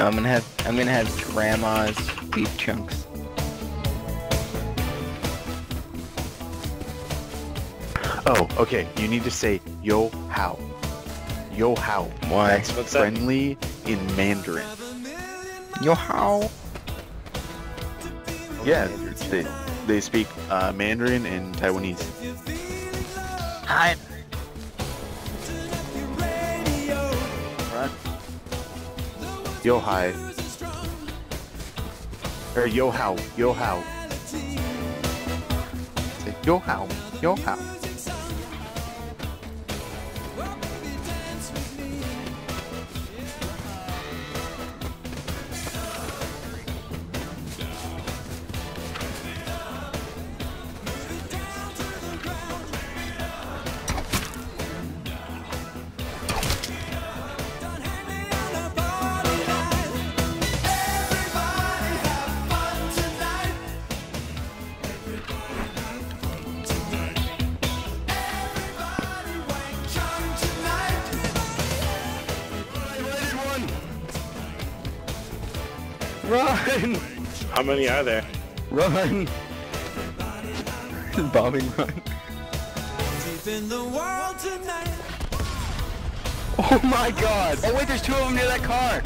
I'm gonna have grandma's beef chunks. Oh, okay. You need to say yo how. Yo how. Why? That's what's friendly that in Mandarin. Yo how. Yeah, they speak Mandarin and Taiwanese. Hi. Yo hi. Or yo how. Yo how. Say yo how. Yo how. Run! How many are there? Run! Just bombing run. Oh my god! Oh wait, there's two of them near that car!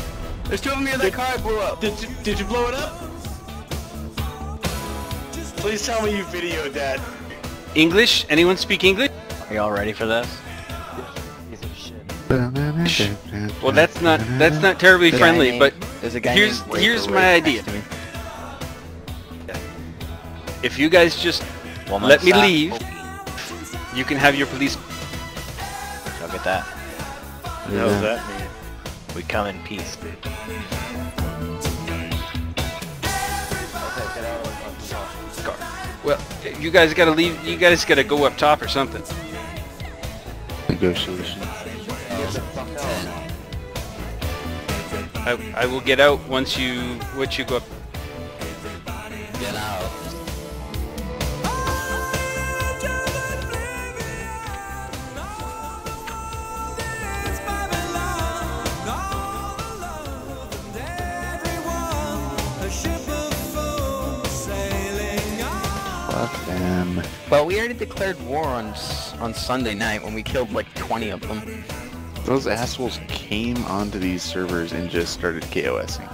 There's two of them near that car I blew up! Did you blow it up? Please tell me you videoed that. English? Anyone speak English? Are y'all ready for this? Well, that's not terribly friendly, but here's my idea. If you guys just let me leave, you can have your police. Look at that. What the hell does that mean? We come in peace, dude. Well, you guys gotta leave. You guys gotta go up top or something. Negotiation. I will get out once you go up. Get out. Fuck them. Well, we already declared war on Sunday night when we killed like 20 of them. Those assholes came onto these servers and just started KOSing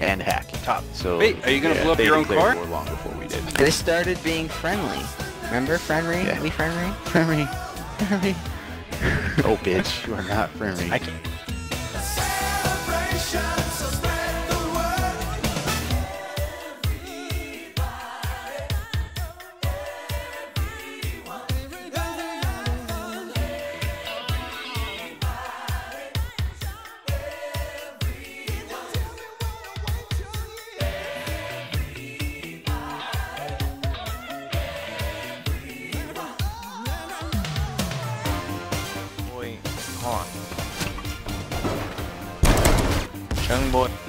and hacking. Top. So wait, are you gonna blow up your own car? Long before we did. They started being friendly. Remember, friendly? Yeah. We friendly? Friendly. Friendly. Oh, bitch, you are not friendly. I can't. Young boy.